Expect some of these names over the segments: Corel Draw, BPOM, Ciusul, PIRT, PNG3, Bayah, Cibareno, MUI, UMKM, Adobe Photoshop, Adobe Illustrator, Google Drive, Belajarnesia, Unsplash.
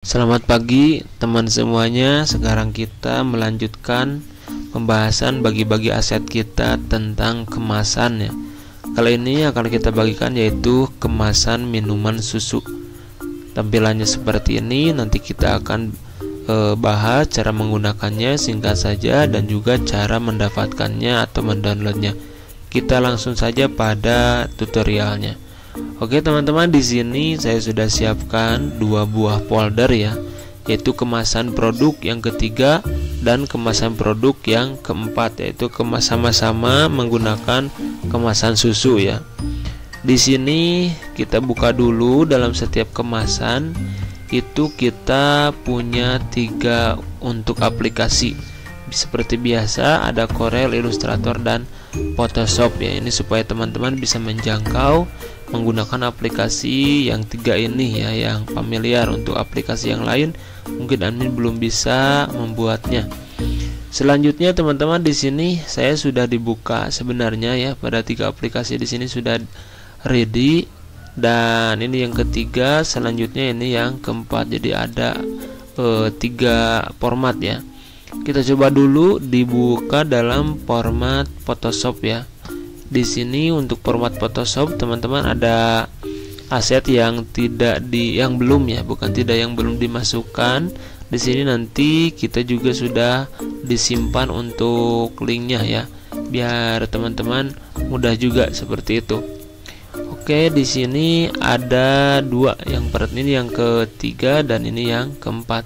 Selamat pagi teman semuanya. Sekarang kita melanjutkan pembahasan bagi-bagi aset kita tentang kemasan ya. Kali ini akan kita bagikan yaitu kemasan minuman susu. Tampilannya seperti ini. Nanti kita akan bahas cara menggunakannya, singkat saja, dan juga cara mendapatkannya atau mendownloadnya. Kita langsung saja pada tutorialnya. Oke teman-teman, di sini saya sudah siapkan dua buah folder ya, yaitu kemasan produk yang ketiga dan kemasan produk yang keempat, yaitu sama-sama menggunakan kemasan susu ya. Di sini kita buka dulu. Dalam setiap kemasan itu kita punya tiga untuk aplikasi. Seperti biasa ada Corel, Illustrator, dan Photoshop ya. Ini supaya teman-teman bisa menjangkau menggunakan aplikasi yang tiga ini ya, yang familiar. Untuk aplikasi yang lain mungkin admin belum bisa membuatnya. Selanjutnya teman-teman, di sini saya sudah dibuka sebenarnya ya, pada tiga aplikasi di sini sudah ready, dan ini yang ketiga, selanjutnya ini yang keempat. Jadi ada tiga format ya. Kita coba dulu dibuka dalam format Photoshop ya. Di sini untuk format Photoshop teman-teman ada aset yang belum dimasukkan. Di sini nanti kita juga sudah disimpan untuk linknya ya, biar teman-teman mudah juga seperti itu. Oke, di sini ada dua, yang ini yang ketiga dan ini yang keempat.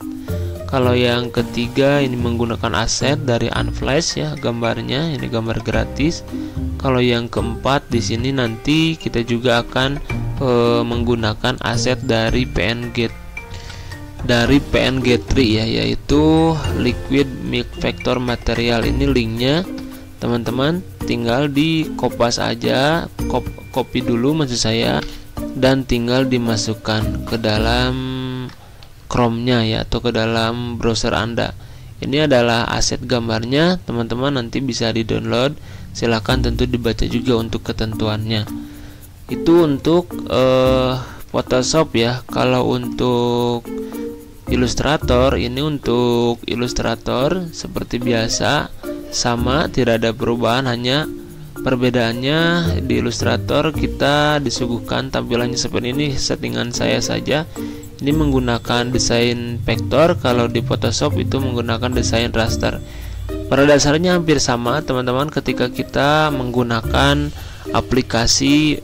Kalau yang ketiga ini menggunakan aset dari Unsplash ya, gambarnya ini gambar gratis. Kalau yang keempat di sini nanti kita juga akan menggunakan aset dari PNG3 ya, yaitu Liquid Mix Vector Material. Ini linknya teman-teman tinggal di kopas aja, copy dulu maksud saya, dan tinggal dimasukkan ke dalam Chrome-nya ya, atau ke dalam browser Anda. Ini adalah aset gambarnya, teman-teman nanti bisa di-download. Silahkan tentu dibaca juga untuk ketentuannya. Itu untuk Photoshop ya. Kalau untuk Illustrator, ini untuk Illustrator seperti biasa sama, tidak ada perubahan, hanya perbedaannya di Illustrator kita disuguhkan tampilannya seperti ini, settingan saya saja. Ini menggunakan desain vektor, kalau di Photoshop itu menggunakan desain raster. Pada dasarnya hampir sama teman-teman ketika kita menggunakan aplikasi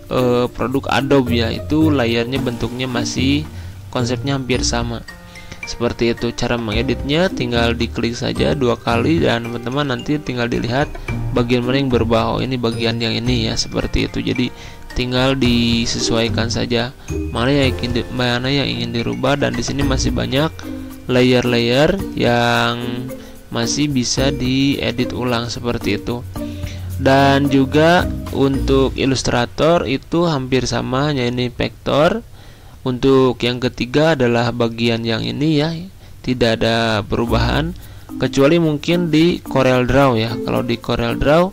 produk Adobe ya, itu layarnya bentuknya masih konsepnya hampir sama. Seperti itu cara mengeditnya, tinggal diklik saja dua kali dan teman-teman nanti tinggal dilihat bagian mana yang berbau. Ini bagian yang ini ya, seperti itu. Jadi tinggal disesuaikan saja mana yang ingin dirubah, dan di sini masih banyak layer-layer yang masih bisa diedit ulang seperti itu. Dan juga untuk Illustrator itu hampir sama, hanya ini vektor. Untuk yang ketiga adalah bagian yang ini ya, tidak ada perubahan kecuali mungkin di Corel Draw ya. Kalau di Corel Draw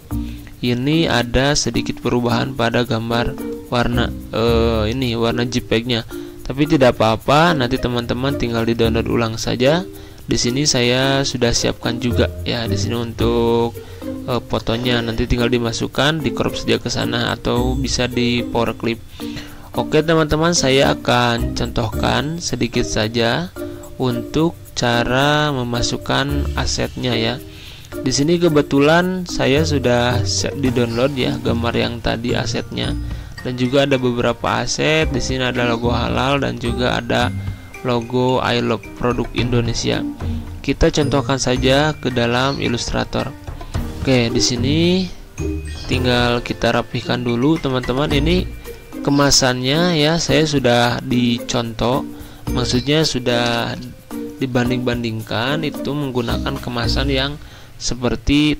ini ada sedikit perubahan pada gambar warna ini warna JPEG-nya, tapi tidak apa-apa, nanti teman-teman tinggal di-download ulang saja. Di sini saya sudah siapkan juga ya, di sini untuk fotonya nanti tinggal dimasukkan, di crop saja ke sana atau bisa di power clip. Oke teman-teman, saya akan contohkan sedikit saja untuk cara memasukkan asetnya ya. Di sini kebetulan saya sudah di-download ya gambar yang tadi asetnya, dan juga ada beberapa aset. Di sini ada logo halal dan juga ada logo I Love produk Indonesia. Kita contohkan saja ke dalam Illustrator. Oke, di sini tinggal kita rapihkan dulu teman-teman. Ini kemasannya ya, saya sudah dicontoh, maksudnya sudah dibanding-bandingkan itu menggunakan kemasan yang seperti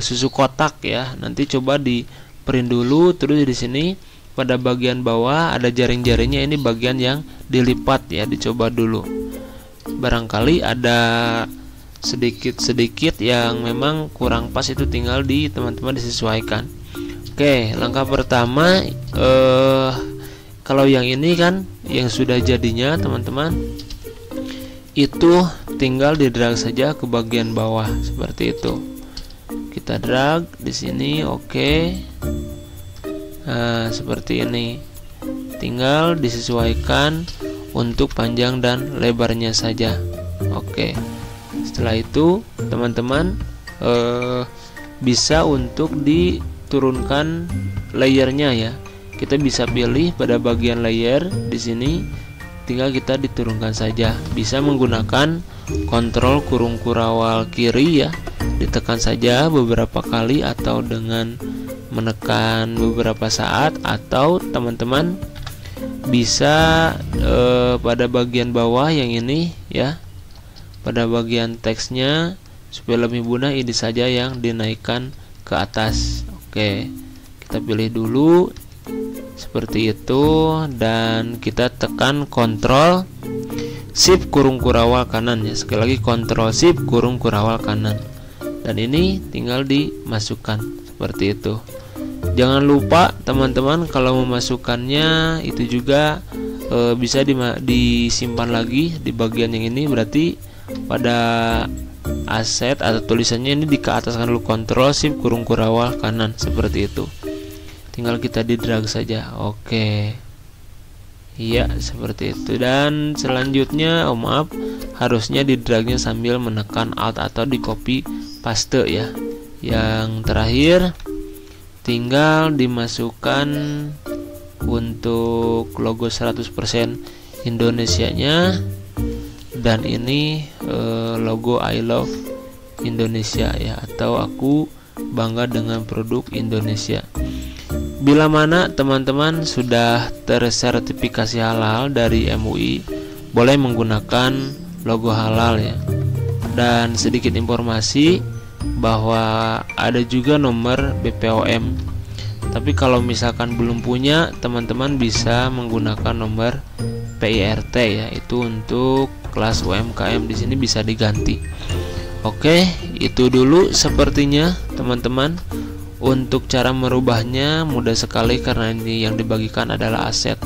susu kotak ya. Nanti coba di print dulu, terus di sini pada bagian bawah ada jaring-jaringnya, ini bagian yang dilipat ya, dicoba dulu. Barangkali ada sedikit-sedikit yang memang kurang pas, itu tinggal di teman-teman disesuaikan. Oke, langkah pertama kalau yang ini kan yang sudah jadinya teman-teman itu tinggal di drag saja ke bagian bawah seperti itu. Kita drag di sini, oke. Nah, seperti ini. Tinggal disesuaikan untuk panjang dan lebarnya saja. Oke. Setelah itu, teman-teman bisa untuk diturunkan layernya ya. Kita bisa pilih pada bagian layer di sini. Tinggal kita diturunkan saja, bisa menggunakan kontrol kurung kurawal kiri ya, ditekan saja beberapa kali atau dengan menekan beberapa saat, atau teman-teman bisa pada bagian bawah yang ini ya, pada bagian teksnya supaya lebih mudah ini saja yang dinaikkan ke atas. Oke, kita pilih dulu seperti itu dan kita tekan Ctrl Shift kurung kurawal kanan ya, sekali lagi Ctrl Shift kurung kurawal kanan, dan ini tinggal dimasukkan seperti itu. Jangan lupa teman-teman kalau memasukkannya itu juga bisa disimpan lagi di bagian yang ini, berarti pada aset atau tulisannya ini dikeataskan dulu Ctrl Shift kurung kurawal kanan seperti itu. Tinggal kita di drag saja, oke. Iya, seperti itu. Dan selanjutnya, oh maaf, harusnya di dragnya sambil menekan Alt atau di copy paste ya. Yang terakhir, tinggal dimasukkan untuk logo 100% Indonesianya. Dan ini logo I Love Indonesia ya, atau aku bangga dengan produk Indonesia. Bila mana teman-teman sudah tersertifikasi halal dari MUI, boleh menggunakan logo halal ya. Dan sedikit informasi bahwa ada juga nomor BPOM. Tapi kalau misalkan belum punya, teman-teman bisa menggunakan nomor PIRT ya, itu untuk kelas UMKM, di sini bisa diganti. Oke, itu dulu sepertinya teman-teman. Untuk cara merubahnya mudah sekali karena ini yang dibagikan adalah aset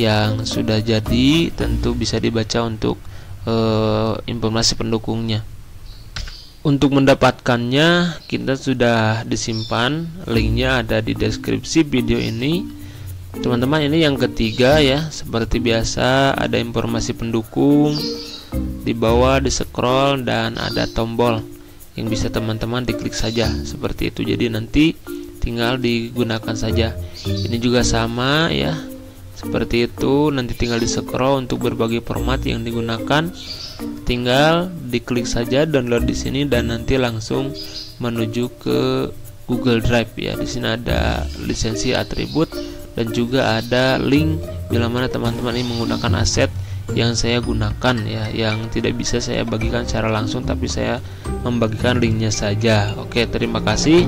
yang sudah jadi, tentu bisa dibaca untuk informasi pendukungnya. Untuk mendapatkannya kita sudah disimpan, linknya ada di deskripsi video ini. Teman-teman, ini yang ketiga ya, seperti biasa ada informasi pendukung di bawah, di scroll dan ada tombol yang bisa teman-teman diklik saja seperti itu, jadi nanti tinggal digunakan saja. Ini juga sama ya, seperti itu, nanti tinggal di scroll untuk berbagai format yang digunakan, tinggal diklik saja download di sini dan nanti langsung menuju ke Google Drive ya. Di sini ada lisensi atribut dan juga ada link bila mana teman-teman ini menggunakan aset yang saya gunakan ya, yang tidak bisa saya bagikan secara langsung tapi saya membagikan linknya saja. Oke, terima kasih,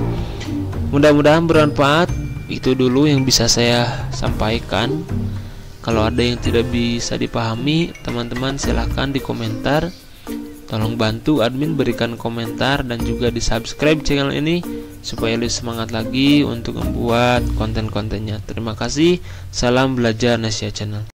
mudah-mudahan bermanfaat. Itu dulu yang bisa saya sampaikan. Kalau ada yang tidak bisa dipahami, teman-teman silahkan di komentar, tolong bantu admin berikan komentar dan juga di subscribe channel ini supaya lebih semangat lagi untuk membuat konten-kontennya. Terima kasih, salam Belajarnesia Channel.